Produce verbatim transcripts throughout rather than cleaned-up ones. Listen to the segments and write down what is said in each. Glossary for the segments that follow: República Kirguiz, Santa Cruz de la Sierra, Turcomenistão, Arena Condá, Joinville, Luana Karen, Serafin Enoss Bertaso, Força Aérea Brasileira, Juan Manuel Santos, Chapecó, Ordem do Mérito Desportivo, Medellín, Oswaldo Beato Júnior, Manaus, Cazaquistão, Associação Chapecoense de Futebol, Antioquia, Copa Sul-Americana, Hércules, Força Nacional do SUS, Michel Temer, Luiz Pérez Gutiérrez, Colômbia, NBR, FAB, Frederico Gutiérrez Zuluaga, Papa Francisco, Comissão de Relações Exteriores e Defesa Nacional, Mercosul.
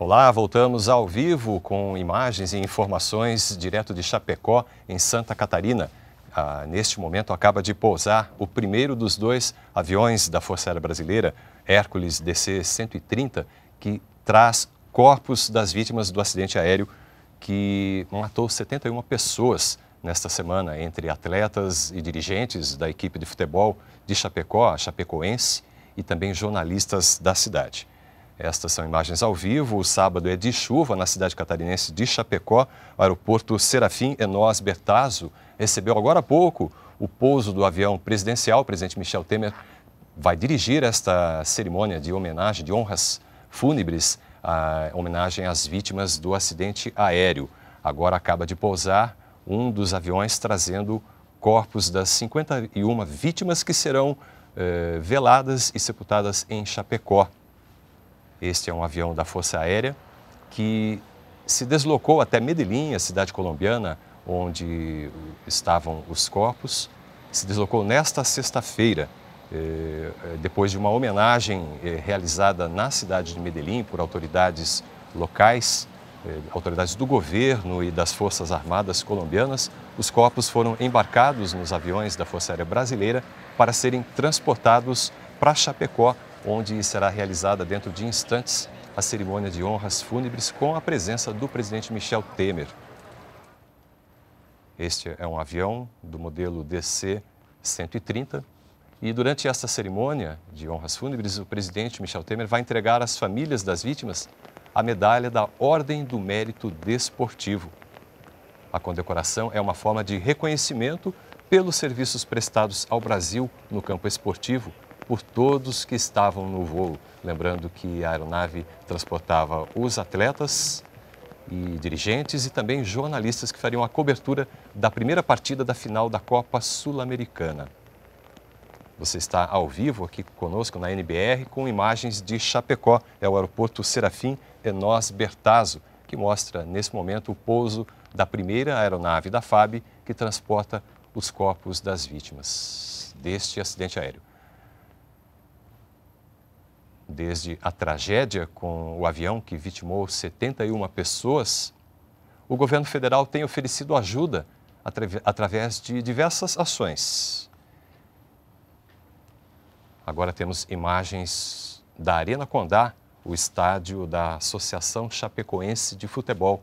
Olá, voltamos ao vivo com imagens e informações direto de Chapecó, em Santa Catarina. Ah, neste momento acaba de pousar o primeiro dos dois aviões da Força Aérea Brasileira, Hércules D C cento e trinta, que traz corpos das vítimas do acidente aéreo que matou setenta e uma pessoas nesta semana, entre atletas e dirigentes da equipe de futebol de Chapecó, a Chapecoense, e também jornalistas da cidade. Estas são imagens ao vivo. O sábado é de chuva na cidade catarinense de Chapecó. O aeroporto Serafin Enoss Bertaso recebeu agora há pouco o pouso do avião presidencial. O presidente Michel Temer vai dirigir esta cerimônia de homenagem, de honras fúnebres, a homenagem às vítimas do acidente aéreo. Agora acaba de pousar um dos aviões trazendo corpos das cinquenta e uma vítimas que serão eh, veladas e sepultadas em Chapecó. Este é um avião da Força Aérea que se deslocou até Medellín, a cidade colombiana, onde estavam os corpos. Se deslocou nesta sexta-feira, eh, depois de uma homenagem eh, realizada na cidade de Medellín por autoridades locais, eh, autoridades do governo e das Forças Armadas colombianas. Os corpos foram embarcados nos aviões da Força Aérea Brasileira para serem transportados para Chapecó, onde será realizada dentro de instantes a cerimônia de honras fúnebres com a presença do presidente Michel Temer. Este é um avião do modelo D C cento e trinta e durante esta cerimônia de honras fúnebres, o presidente Michel Temer vai entregar às famílias das vítimas a medalha da Ordem do Mérito Desportivo. A condecoração é uma forma de reconhecimento pelos serviços prestados ao Brasil no campo esportivo, por todos que estavam no voo. Lembrando que a aeronave transportava os atletas e dirigentes e também jornalistas que fariam a cobertura da primeira partida da final da Copa Sul-Americana. Você está ao vivo aqui conosco na N B R com imagens de Chapecó. É o aeroporto Serafim Enoss Bertaso, que mostra nesse momento o pouso da primeira aeronave da F A B que transporta os corpos das vítimas deste acidente aéreo. Desde a tragédia com o avião que vitimou setenta e uma pessoas, o governo federal tem oferecido ajuda através de diversas ações. Agora temos imagens da Arena Condá, o estádio da Associação Chapecoense de Futebol.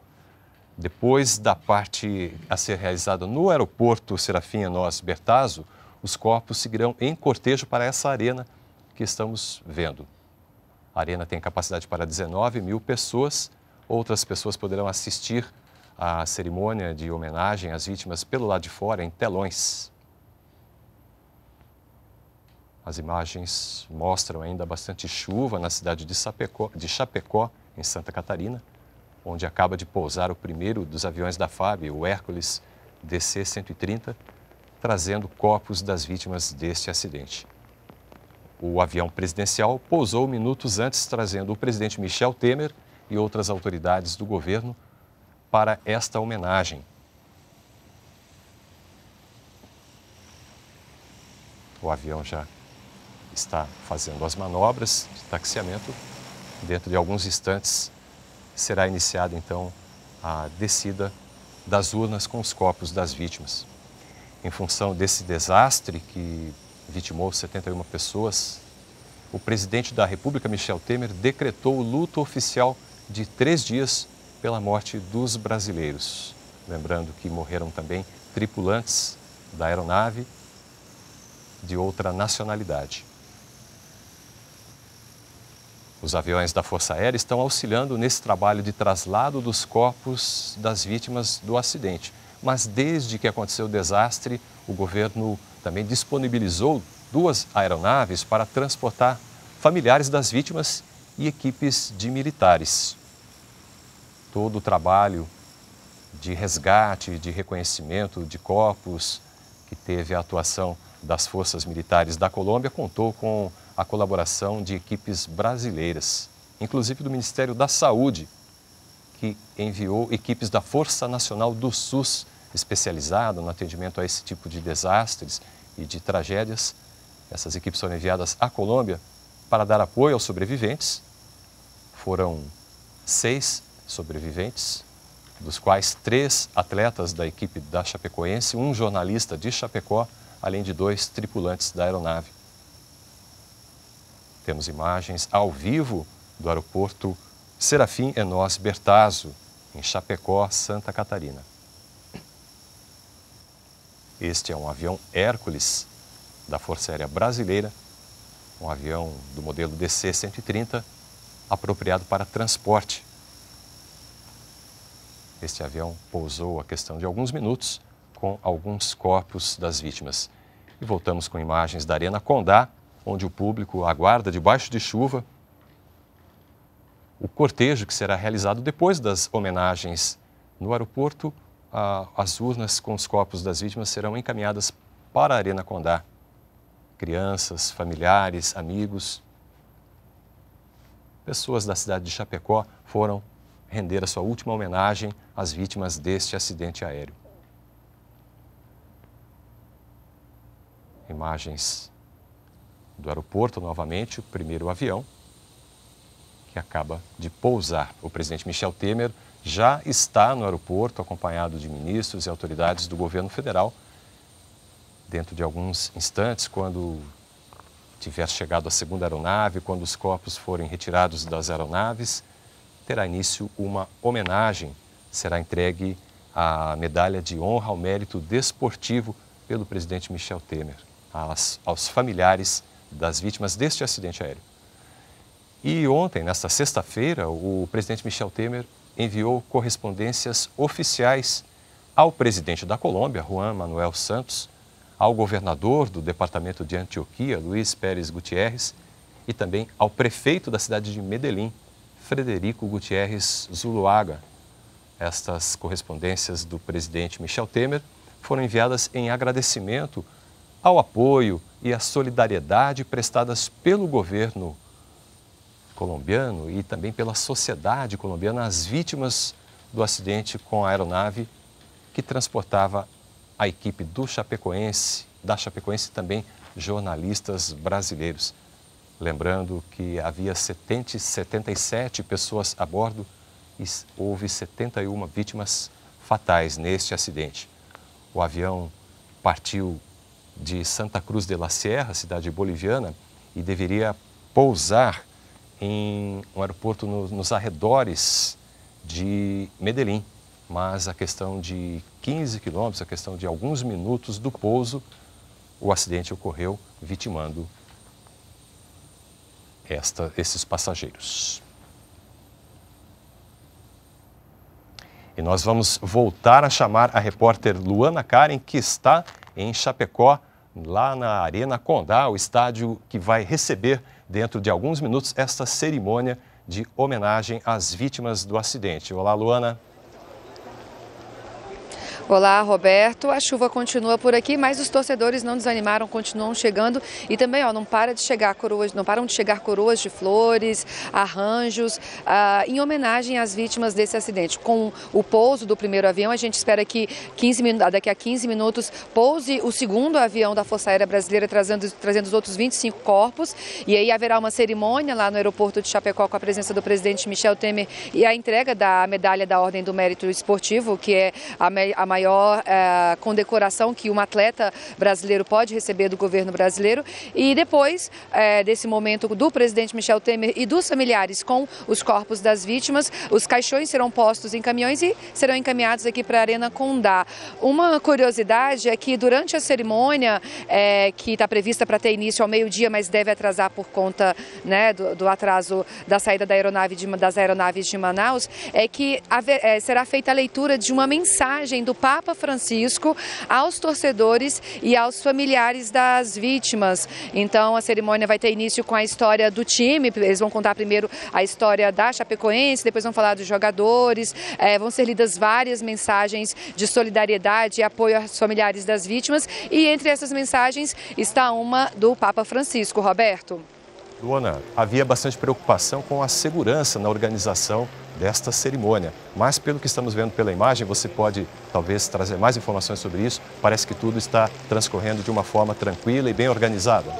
Depois da parte a ser realizada no aeroporto Serafim Enoss Bertaso, os corpos seguirão em cortejo para essa arena que estamos vendo. A arena tem capacidade para dezenove mil pessoas. Outras pessoas poderão assistir à cerimônia de homenagem às vítimas pelo lado de fora, em telões. As imagens mostram ainda bastante chuva na cidade de Chapecó, de Chapecó, em Santa Catarina, onde acaba de pousar o primeiro dos aviões da F A B, o Hércules D C cento e trinta, trazendo corpos das vítimas deste acidente. O avião presidencial pousou minutos antes, trazendo o presidente Michel Temer e outras autoridades do governo para esta homenagem. O avião já está fazendo as manobras de taxiamento. Dentro de alguns instantes será iniciada, então, a descida das urnas com os corpos das vítimas. Em função desse desastre que vitimou setenta e uma pessoas, o presidente da República, Michel Temer, decretou o luto oficial de três dias pela morte dos brasileiros. Lembrando que morreram também tripulantes da aeronave de outra nacionalidade. Os aviões da Força Aérea estão auxiliando nesse trabalho de traslado dos corpos das vítimas do acidente. Mas desde que aconteceu o desastre, o governo também disponibilizou duas aeronaves para transportar familiares das vítimas e equipes de militares. Todo o trabalho de resgate, de reconhecimento de corpos, que teve a atuação das forças militares da Colômbia, contou com a colaboração de equipes brasileiras, inclusive do Ministério da Saúde, que enviou equipes da Força Nacional do SUS, especializada no atendimento a esse tipo de desastres e de tragédias. Essas equipes foram enviadas à Colômbia para dar apoio aos sobreviventes. Foram seis sobreviventes, dos quais três atletas da equipe da Chapecoense, um jornalista de Chapecó, além de dois tripulantes da aeronave. Temos imagens ao vivo do aeroporto Serafin Enoss Bertaso, em Chapecó, Santa Catarina. Este é um avião Hércules da Força Aérea Brasileira, um avião do modelo D C cento e trinta, apropriado para transporte. Este avião pousou a questão de alguns minutos com alguns corpos das vítimas. E voltamos com imagens da Arena Condá, onde o público aguarda debaixo de chuva o cortejo que será realizado depois das homenagens no aeroporto. As urnas com os corpos das vítimas serão encaminhadas para a Arena Condá. Crianças, familiares, amigos, pessoas da cidade de Chapecó foram render a sua última homenagem às vítimas deste acidente aéreo. Imagens do aeroporto, novamente, o primeiro avião que acaba de pousar. O presidente Michel Temer já está no aeroporto, acompanhado de ministros e autoridades do governo federal. Dentro de alguns instantes, quando tiver chegado a segunda aeronave, quando os corpos forem retirados das aeronaves, terá início uma homenagem. Será entregue a medalha de honra ao mérito desportivo pelo presidente Michel Temer aos, aos familiares das vítimas deste acidente aéreo. E ontem, nesta sexta-feira, o presidente Michel Temer enviou correspondências oficiais ao presidente da Colômbia, Juan Manuel Santos, ao governador do departamento de Antioquia, Luiz Pérez Gutiérrez, e também ao prefeito da cidade de Medellín, Frederico Gutiérrez Zuluaga. Estas correspondências do presidente Michel Temer foram enviadas em agradecimento ao apoio e à solidariedade prestadas pelo governo colombiano e também pela sociedade colombiana às vítimas do acidente com a aeronave que transportava a equipe do Chapecoense, da Chapecoense e também jornalistas brasileiros. Lembrando que havia setenta, setenta e sete pessoas a bordo e houve setenta e uma vítimas fatais neste acidente. O avião partiu de Santa Cruz de la Sierra, cidade boliviana, e deveria pousar em um aeroporto no, nos arredores de Medellín. Mas a questão de quinze quilômetros, a questão de alguns minutos do pouso, o acidente ocorreu vitimando Esta, esses passageiros. E nós vamos voltar a chamar a repórter Luana Karen, que está em Chapecó, lá na Arena Condá, o estádio que vai receber, dentro de alguns minutos, esta cerimônia de homenagem às vítimas do acidente. Olá, Luana. Olá, Roberto. A chuva continua por aqui, mas os torcedores não desanimaram, continuam chegando e também, ó, não para de chegar coroas, não param de chegar coroas de flores, arranjos, ah, em homenagem às vítimas desse acidente. Com o pouso do primeiro avião, a gente espera que quinze minutos, daqui a quinze minutos pouse o segundo avião da Força Aérea Brasileira, trazendo, trazendo os outros vinte e cinco corpos, e aí haverá uma cerimônia lá no aeroporto de Chapecó com a presença do presidente Michel Temer e a entrega da medalha da Ordem do Mérito Desportivo, que é a maior maior eh, condecoração que um atleta brasileiro pode receber do governo brasileiro. E depois eh, desse momento do presidente Michel Temer e dos familiares com os corpos das vítimas, os caixões serão postos em caminhões e serão encaminhados aqui para a Arena Condá. Uma curiosidade é que durante a cerimônia, eh, que está prevista para ter início ao meio-dia, mas deve atrasar por conta, né, do, do atraso da saída da aeronave de, das aeronaves de Manaus, é que haver, eh, será feita a leitura de uma mensagem do Papa Francisco aos torcedores e aos familiares das vítimas. Então a cerimônia vai ter início com a história do time, eles vão contar primeiro a história da Chapecoense, depois vão falar dos jogadores, é, vão ser lidas várias mensagens de solidariedade e apoio aos familiares das vítimas, e entre essas mensagens está uma do Papa Francisco, Roberto. Luana, havia bastante preocupação com a segurança na organização desta cerimônia, mas pelo que estamos vendo pela imagem, você pode talvez trazer mais informações sobre isso. Parece que tudo está transcorrendo de uma forma tranquila e bem organizada.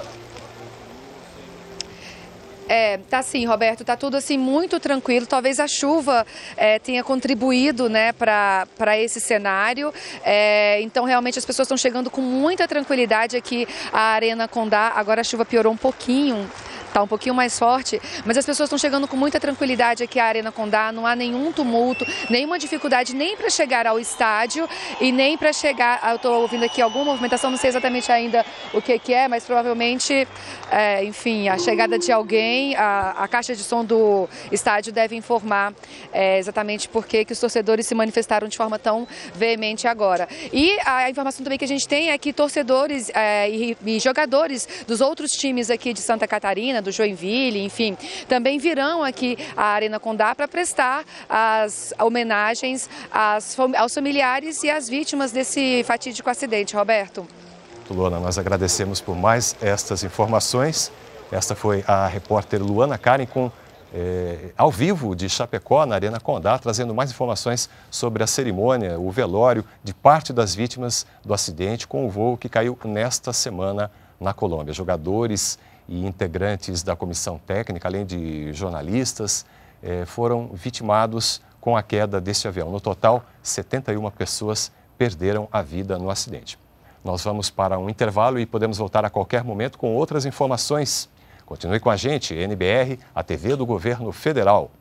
É, tá sim, Roberto, tá tudo assim muito tranquilo, talvez a chuva é, tenha contribuído, né, para para esse cenário, é, então realmente as pessoas estão chegando com muita tranquilidade aqui à Arena Condá. Agora a chuva piorou um pouquinho, tá um pouquinho mais forte, mas as pessoas estão chegando com muita tranquilidade aqui à Arena Condá, não há nenhum tumulto, nenhuma dificuldade nem para chegar ao estádio e nem para chegar... Eu estou ouvindo aqui alguma movimentação, não sei exatamente ainda o que, que é, mas provavelmente, é, enfim, a chegada de alguém, a, a caixa de som do estádio deve informar é, exatamente por que os torcedores se manifestaram de forma tão veemente agora. E a informação também que a gente tem é que torcedores é, e, e jogadores dos outros times aqui de Santa Catarina, do Joinville, enfim, também virão aqui à Arena Condá para prestar as homenagens às, aos familiares e às vítimas desse fatídico acidente, Roberto. Luana, nós agradecemos por mais estas informações. Esta foi a repórter Luana Karen com, é, ao vivo de Chapecó, na Arena Condá, trazendo mais informações sobre a cerimônia, o velório de parte das vítimas do acidente com o voo que caiu nesta semana na Colômbia. Jogadores e integrantes da comissão técnica, além de jornalistas, foram vitimados com a queda deste avião. No total, setenta e uma pessoas perderam a vida no acidente. Nós vamos para um intervalo e podemos voltar a qualquer momento com outras informações. Continue com a gente, N B R, a T V do Governo Federal.